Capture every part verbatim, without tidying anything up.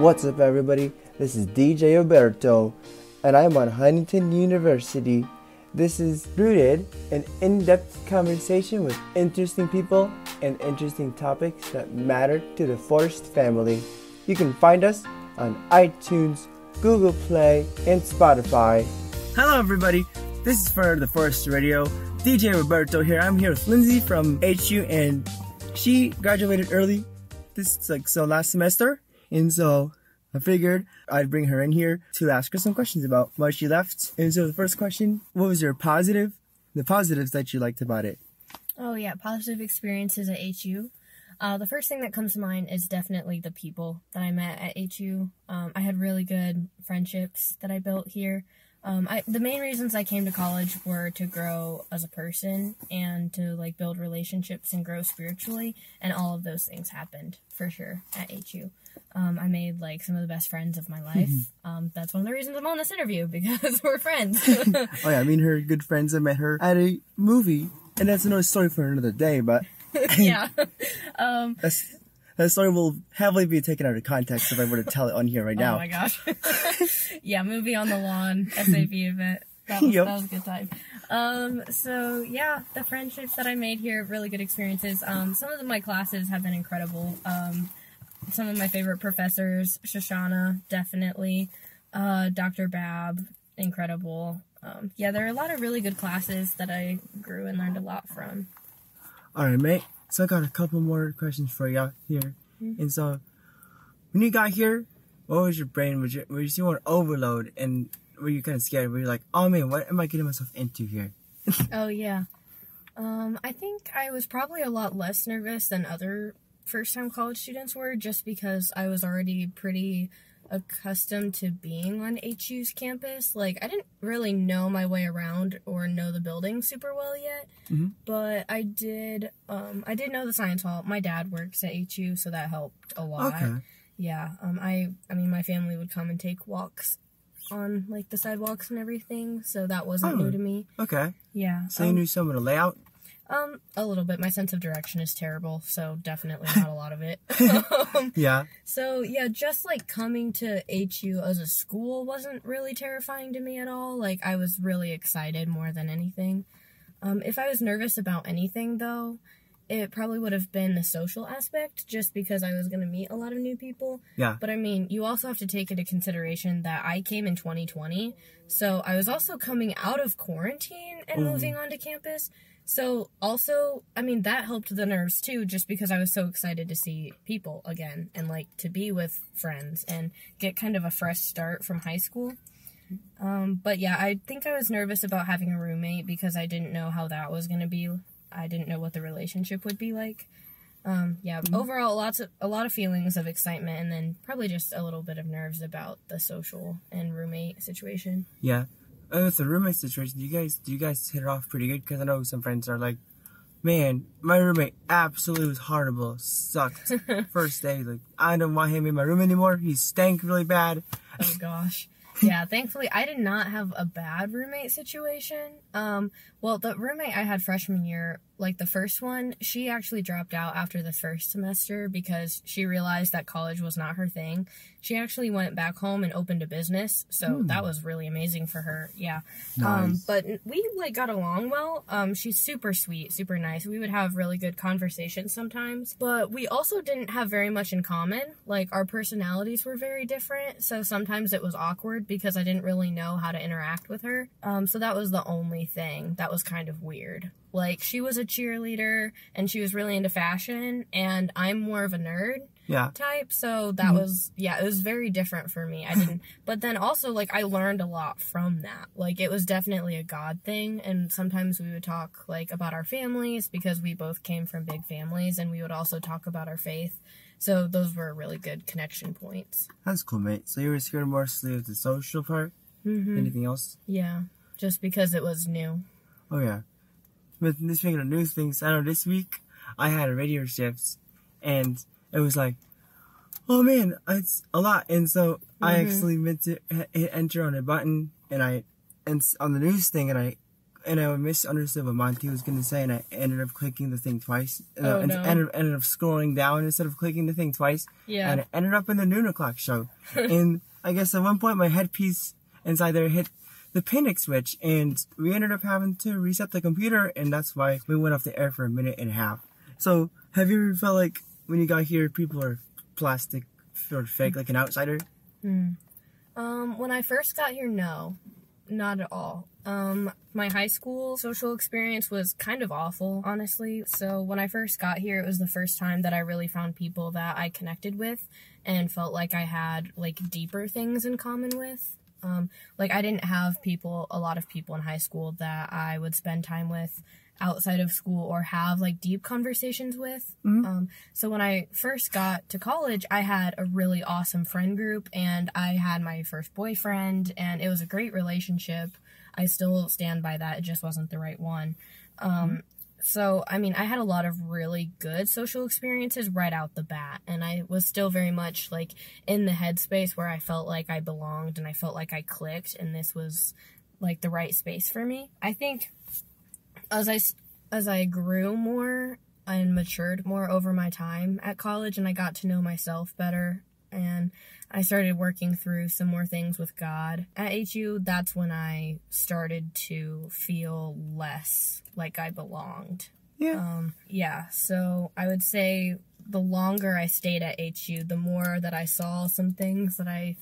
What's up, everybody? This is D J Alberto, and I'm on Huntington University. This is Rooted, an in-depth conversation with interesting people and interesting topics that matter to the Forrest family. You can find us on iTunes, Google Play, and Spotify. Hello, everybody. This is for the Forrester Radio. D J Roberto here. I'm here with Lindsey from H U, and she graduated early this is like so last semester, and so I figured I'd bring her in here to ask her some questions about why she left. And so the first question, what was your positive, the positives that you liked about it? Oh yeah, positive experiences at H U. Uh, the first thing that comes to mind is definitely the people that I met at H U. Um, I had really good friendships that I built here. Um, I, the main reasons I came to college were to grow as a person and to like build relationships and grow spiritually, and all of those things happened for sure at H U. Um, I made like some of the best friends of my life. Mm-hmm. Um, that's one of the reasons I'm on this interview, because we're friends. Oh yeah, I mean, her good friends. I met her at a movie, and that's another story for another day. But yeah, um, that's, that story will heavily be taken out of context if I were to tell it on here right now. Oh my gosh. Yeah, movie on the lawn, S A B event. That was, yep. That was a good time. Um, so, yeah, the friendships that I made here, really good experiences. Um, some of the, my classes have been incredible. Um, some of my favorite professors, Shoshana, definitely. Uh, Doctor Babb, incredible. Um, yeah, there are a lot of really good classes that I grew and learned a lot from. All right, mate. So I got a couple more questions for you out here. Mm-hmm. And so, when you got here, what was your brain? Was you, were you on overload, and were you kind of scared? Were you like, oh man, what am I getting myself into here? Oh yeah. Um, I think I was probably a lot less nervous than other first-time college students were, just because I was already pretty accustomed to being on H U's campus. Like, I didn't really know my way around or know the building super well yet, mm-hmm. but I did um, I did know the science hall. My dad works at H U, so that helped a lot. Okay. Yeah, um, I, I mean, my family would come and take walks on, like, the sidewalks and everything, so that wasn't oh, new to me. Okay. Yeah. So um, you knew some of the layout? Um, a little bit. My sense of direction is terrible, so definitely not a lot of it. um, yeah. So, yeah, just, like, coming to H U as a school wasn't really terrifying to me at all. Like, I was really excited more than anything. Um, if I was nervous about anything, though, it probably would have been the social aspect, just because I was going to meet a lot of new people. Yeah. But, I mean, you also have to take into consideration that I came in twenty twenty, so I was also coming out of quarantine and mm. moving onto campus. So, also, I mean, that helped the nerves, too, just because I was so excited to see people again and, like, to be with friends and get kind of a fresh start from high school. Um, but, yeah, I think I was nervous about having a roommate because I didn't know how that was going to be. I didn't know what the relationship would be like. Um, yeah, mm-hmm. Overall, lots of, a lot of feelings of excitement, and then probably just a little bit of nerves about the social and roommate situation. Yeah. And with the roommate situation, do you guys do you guys hit it off pretty good? Because I know some friends are like, man, my roommate absolutely was horrible, sucked. First day, like, I don't want him in my room anymore. He stank really bad. Oh gosh. Yeah, thankfully I did not have a bad roommate situation. Um, well, the roommate I had freshman year, like the first one, she actually dropped out after the first semester because she realized that college was not her thing. She actually went back home and opened a business, so Ooh. That was really amazing for her. Yeah. Nice. Um, but we like got along well. Um, she's super sweet, super nice. We would have really good conversations sometimes, but we also didn't have very much in common. Like, our personalities were very different, so sometimes it was awkward because I didn't really know how to interact with her. Um, so that was the only thing that was kind of weird. Like, she was a cheerleader, and she was really into fashion, and I'm more of a nerd yeah. type. So that mm-hmm. was, yeah, it was very different for me. I didn't, but then also, like, I learned a lot from that. Like, it was definitely a God thing, and sometimes we would talk, like, about our families because we both came from big families, and we would also talk about our faith. So those were really good connection points. That's cool, mate. So you were scared mostly of the social part? Mm-hmm. Anything else? Yeah, just because it was new. Oh, yeah. But this thing of new things, I know this week I had a radio shift, and it was like, oh, man, it's a lot. And so mm-hmm. I actually meant to hit enter on a button, and I and on the news thing, and I and I misunderstood what Monty was going to say, and I ended up clicking the thing twice. And oh, I no. ended, ended up scrolling down instead of clicking the thing twice. Yeah. And I ended up in the noon o'clock show. And I guess at one point my headpiece inside there hit the panic switch, and we ended up having to reset the computer, and that's why we went off the air for a minute and a half. So, have you ever felt like when you got here, people are plastic or fake, like an outsider? Mm. Um, when I first got here, no. Not at all. Um, my high school social experience was kind of awful, honestly. So when I first got here, it was the first time that I really found people that I connected with and felt like I had, like, deeper things in common with. Um, like, I didn't have people, a lot of people in high school that I would spend time with outside of school or have, like, deep conversations with. Mm-hmm. Um, so when I first got to college, I had a really awesome friend group, and I had my first boyfriend, and it was a great relationship. I still stand by that. It just wasn't the right one. Um, mm-hmm. So, I mean, I had a lot of really good social experiences right out the bat, and I was still very much, like, in the headspace where I felt like I belonged, and I felt like I clicked, and this was, like, the right space for me. I think as I, as I grew more and matured more over my time at college, and I got to know myself better, and I started working through some more things with God at H U, that's when I started to feel less like I belonged. Yeah. Um, yeah, so I would say the longer I stayed at H U, the more that I saw some things that I,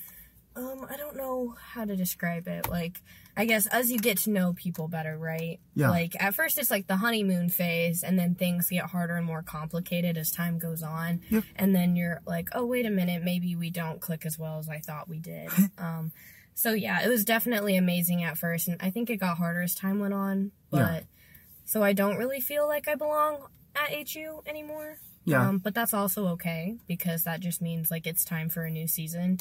um, I don't know how to describe it. Like, I guess as you get to know people better, right? Yeah. Like, at first it's like the honeymoon phase, and then things get harder and more complicated as time goes on. Yep. And then you're like, oh, wait a minute, maybe we don't click as well as I thought we did. um, so yeah, it was definitely amazing at first, and I think it got harder as time went on. But yeah. So I don't really feel like I belong at H U anymore. Yeah. Um, but that's also okay, because that just means, like, it's time for a new season.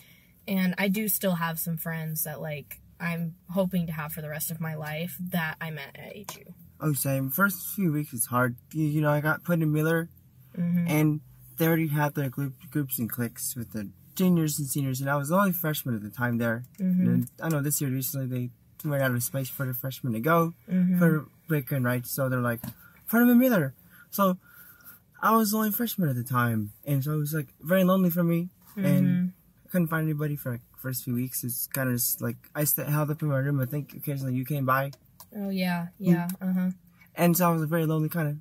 And I do still have some friends that, like, I'm hoping to have for the rest of my life that I met at H U. Oh, same. First few weeks is hard. You, you know, I got put in Miller, mm-hmm. and they already had their group, groups and cliques with the juniors and seniors, and I was the only freshman at the time there. Mm-hmm. And I know this year recently they ran out of space for the freshmen to go mm-hmm. for break and right, so they're like, put them in Miller. So I was the only freshman at the time, and so it was, like, very lonely for me, mm-hmm. and I couldn't find anybody for, like, first few weeks. It's kind of just like I st- held up in my room. I think occasionally you came by. Oh yeah, yeah, uh huh. And so I was very lonely, kind of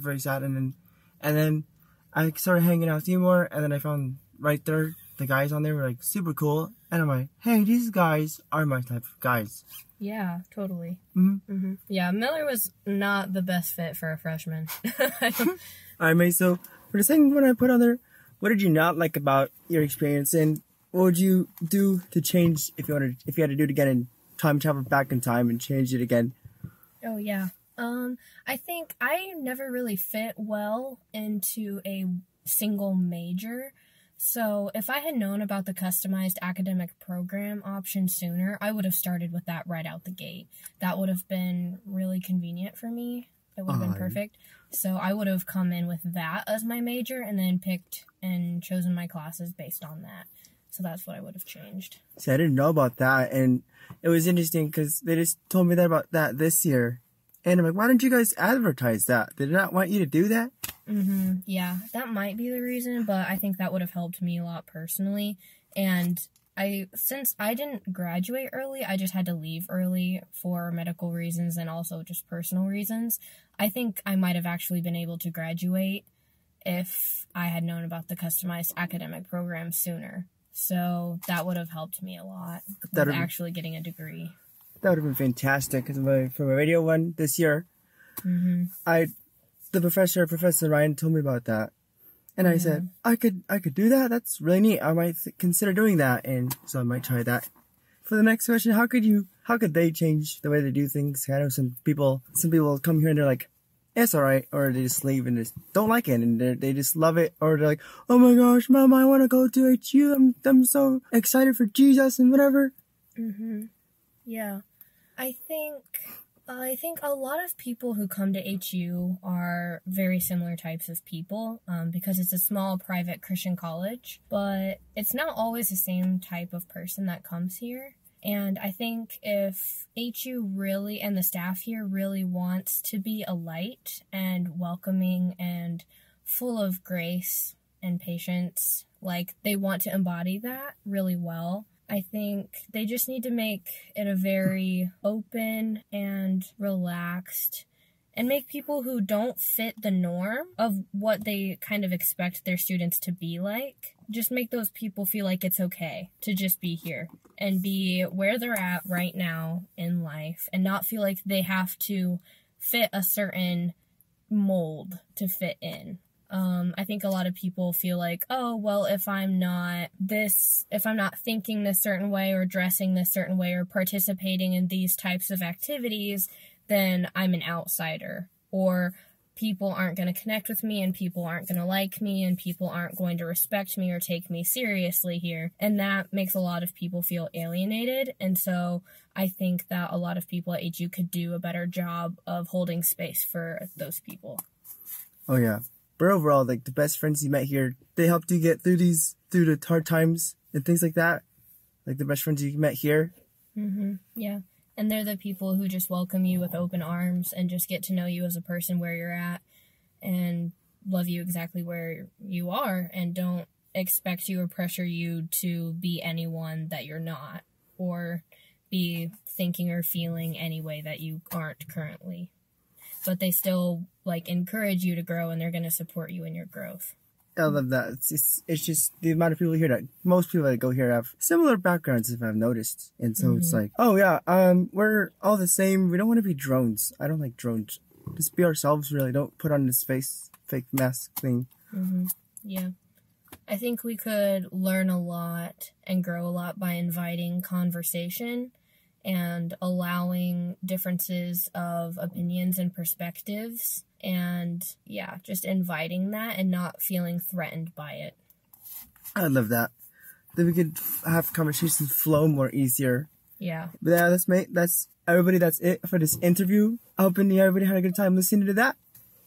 very sad. And then, and then I started hanging out with you more. And then I found right there the guys on there were, like, super cool. And I'm like, hey, these guys are my type of guys. Yeah, totally. Mm-hmm. Mm-hmm. Yeah, Miller was not the best fit for a freshman. All right, mate. So for the second one I put on there, what did you not like about your experience? And what would you do to change if you wanted, if you had to do it again and time travel back in time and change it again? Oh, yeah. Um, I think I never really fit well into a single major. So if I had known about the Customized Academic Program option sooner, I would have started with that right out the gate. That would have been really convenient for me. It would have been perfect. So I would have come in with that as my major and then picked and chosen my classes based on that. So that's what I would have changed. See, I didn't know about that, and it was interesting because they just told me that about that this year. And I'm like, why didn't you guys advertise that? They did not want you to do that? Mm-hmm. Yeah, that might be the reason, but I think that would have helped me a lot personally. And I, since I didn't graduate early, I just had to leave early for medical reasons and also just personal reasons. I think I might have actually been able to graduate if I had known about the Customized Academic Program sooner. So that would have helped me a lot with actually getting a degree. That would have been fantastic because for my radio one this year, mm-hmm. I, the professor, Professor Ryan, told me about that, and mm-hmm. I said I could I could do that. That's really neat. I might th- consider doing that, and so I might try that. For the next question, how could you? How could they change the way they do things? I know some people, some people come here and they're like, it's all right, or they just leave and just don't like it, and they just love it, or they're like, oh my gosh, Mom, I want to go to H U, I'm, I'm so excited for Jesus and whatever. Mm-hmm. Yeah. I think, uh, I think a lot of people who come to H U are very similar types of people, um, because it's a small private Christian college, but it's not always the same type of person that comes here. And I think if H U really, and the staff here really wants to be a light and welcoming and full of grace and patience, like they want to embody that really well, I think they just need to make it a very open and relaxed and make people who don't fit the norm of what they kind of expect their students to be like, just make those people feel like it's okay to just be here and be where they're at right now in life and not feel like they have to fit a certain mold to fit in. Um, I think a lot of people feel like, oh, well, if I'm not this, if I'm not thinking this certain way or dressing this certain way or participating in these types of activities, then I'm an outsider, or people aren't going to connect with me and people aren't going to like me and people aren't going to respect me or take me seriously here. And that makes a lot of people feel alienated. And so I think that a lot of people at H U could do a better job of holding space for those people. Oh, yeah. But overall, like, the best friends you met here, they helped you get through these, through the hard times and things like that. Like, the best friends you met here. Mm-hmm. Yeah. And they're the people who just welcome you with open arms and just get to know you as a person where you're at and love you exactly where you are and don't expect you or pressure you to be anyone that you're not or be thinking or feeling any way that you aren't currently. But they still, like, encourage you to grow, and they're going to support you in your growth. I love that. It's just, it's just the amount of people here that, most people that go here have similar backgrounds, if I've noticed. And so mm-hmm. it's like, oh yeah, um, we're all the same. We don't want to be drones. I don't like drones. Just be ourselves, really. Don't put on this face, fake mask thing. Mm-hmm. Yeah. I think we could learn a lot and grow a lot by inviting conversation and allowing differences of opinions and perspectives, and yeah, just inviting that and not feeling threatened by it. I love that. Then we could have conversations flow more easier. Yeah. But yeah, that's mate. That's everybody. That's it for this interview. I hope everybody had a good time listening to that.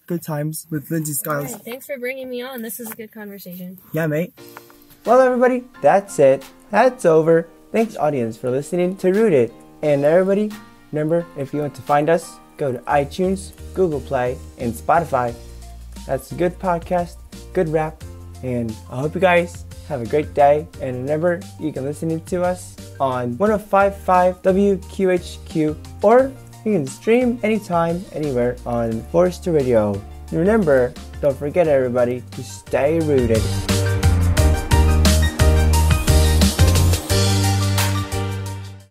Good times with Lindsey Skiles. Right, thanks for bringing me on. This is a good conversation. Yeah, mate. Well, everybody, that's it. That's over. Thanks, audience, for listening to Rooted. And everybody, remember, if you want to find us, go to iTunes, Google Play, and Spotify. That's a good podcast, good rap, and I hope you guys have a great day. And remember, you can listen to us on one oh five point five W Q H Q, or you can stream anytime, anywhere on Forrester Radio. And remember, don't forget, everybody, to stay rooted.